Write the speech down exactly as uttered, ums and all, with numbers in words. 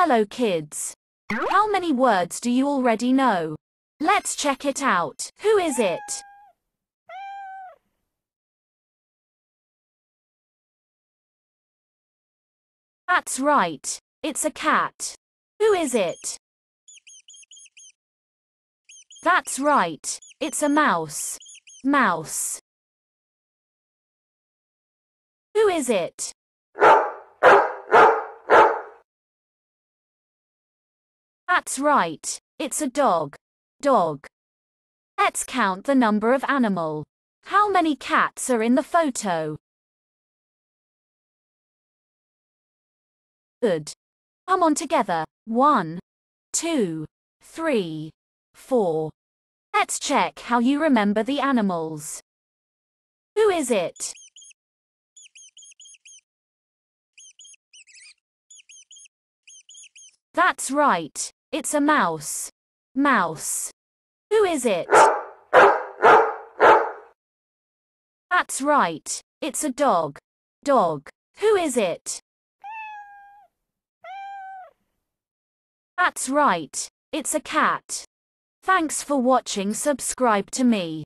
Hello kids. How many words do you already know? Let's check it out. Who is it? That's right. It's a cat. Who is it? That's right. It's a mouse. Mouse. Who is it? That's right. It's a dog. Dog. Let's count the number of animals. How many cats are in the photo? Good. Come on together. One, two, three, four. Let's check how you remember the animals. Who is it? That's right. It's a mouse. Mouse. Who is it? That's right. It's a dog. Dog. Who is it? That's right. It's a cat. Thanks for watching. Subscribe to me.